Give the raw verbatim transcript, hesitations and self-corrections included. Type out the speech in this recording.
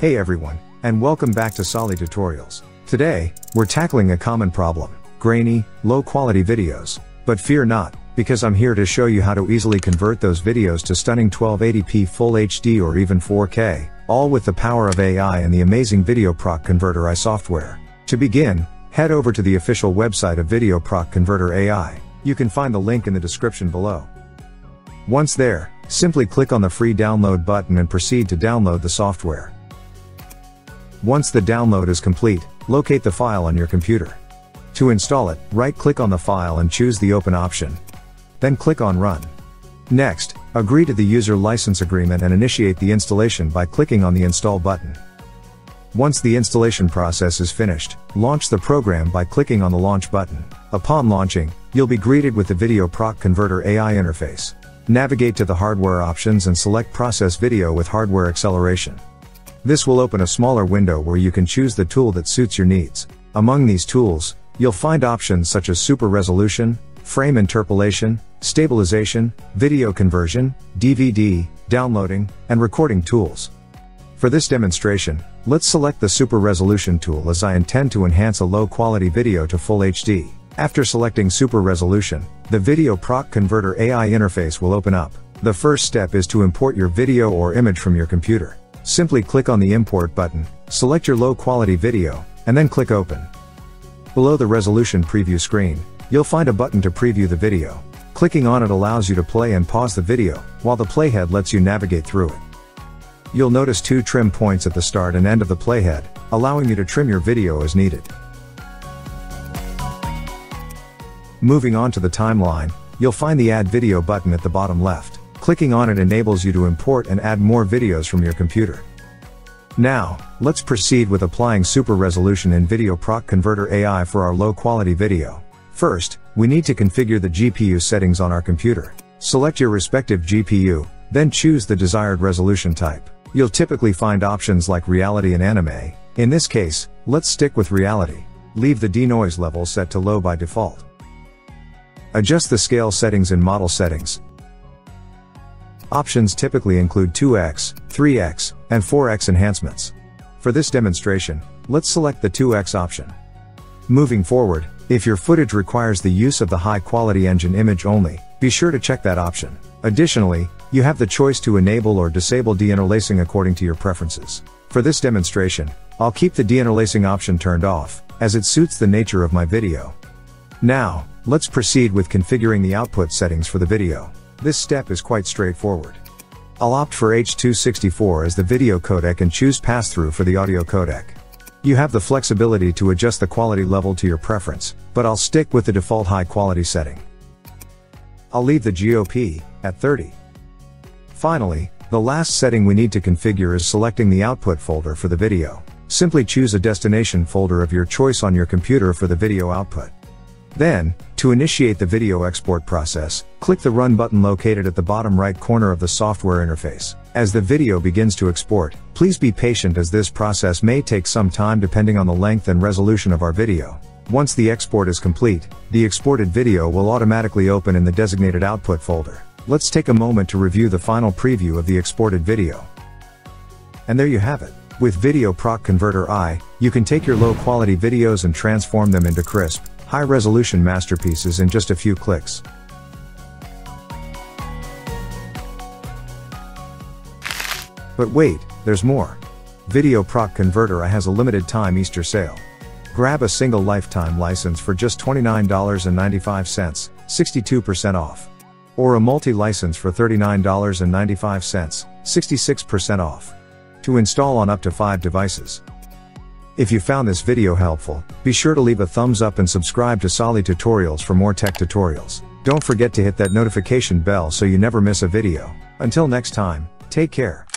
Hey everyone, and welcome back to Salih Tutorials. Today, we're tackling a common problem, grainy, low-quality videos. But fear not, because I'm here to show you how to easily convert those videos to stunning twelve eighty p Full H D or even four K, all with the power of A I and the amazing VideoProc Converter A I software. To begin, head over to the official website of VideoProc Converter A I. You can find the link in the description below. Once there, simply click on the free download button and proceed to download the software. Once the download is complete, locate the file on your computer. To install it, right-click on the file and choose the Open option. Then click on Run. Next, agree to the user license agreement and initiate the installation by clicking on the Install button. Once the installation process is finished, launch the program by clicking on the Launch button. Upon launching, you'll be greeted with the VideoProc Converter A I interface. Navigate to the hardware options and select Process Video with Hardware Acceleration. This will open a smaller window where you can choose the tool that suits your needs. Among these tools, you'll find options such as Super Resolution, Frame Interpolation, Stabilization, Video Conversion, D V D, Downloading, and Recording tools. For this demonstration, let's select the Super Resolution tool as I intend to enhance a low-quality video to Full H D. After selecting Super Resolution, the VideoProc Converter A I interface will open up. The first step is to import your video or image from your computer. Simply click on the Import button, select your low-quality video, and then click Open. Below the resolution preview screen, you'll find a button to preview the video. Clicking on it allows you to play and pause the video, while the playhead lets you navigate through it. You'll notice two trim points at the start and end of the playhead, allowing you to trim your video as needed. Moving on to the timeline, you'll find the Add Video button at the bottom left. Clicking on it enables you to import and add more videos from your computer. Now, let's proceed with applying Super Resolution in VideoProc Converter A I for our low-quality video. First, we need to configure the G P U settings on our computer. Select your respective G P U, then choose the desired resolution type. You'll typically find options like reality and anime. In this case, let's stick with reality. Leave the denoise level set to low by default. Adjust the scale settings in Model Settings. Options typically include two X, three X, and four X enhancements. For this demonstration, let's select the two X option. Moving forward, if your footage requires the use of the high-quality engine image only, be sure to check that option. Additionally, you have the choice to enable or disable deinterlacing according to your preferences. For this demonstration, I'll keep the deinterlacing option turned off, as it suits the nature of my video. Now, let's proceed with configuring the output settings for the video. This step is quite straightforward. I'll opt for H two sixty-four as the video codec and choose pass-through for the audio codec. You have the flexibility to adjust the quality level to your preference, but I'll stick with the default high-quality setting. I'll leave the G O P at thirty. Finally, the last setting we need to configure is selecting the output folder for the video. Simply choose a destination folder of your choice on your computer for the video output. Then, to initiate the video export process, click the Run button located at the bottom right corner of the software interface. As the video begins to export, please be patient as this process may take some time depending on the length and resolution of our video. Once the export is complete, the exported video will automatically open in the designated output folder. Let's take a moment to review the final preview of the exported video. And there you have it. With VideoProc Converter A I, you can take your low-quality videos and transform them into crisp, high-resolution masterpieces in just a few clicks. But wait, there's more. VideoProc Converter A I has a limited time Easter sale. Grab a single lifetime license for just twenty-nine ninety-five, sixty-two percent off. Or a multi-license for thirty-nine ninety-five, sixty-six percent off. To install on up to five devices. If you found this video helpful, be sure to leave a thumbs up and subscribe to Salih Tutorials for more tech tutorials. Don't forget to hit that notification bell so you never miss a video. Until next time, take care.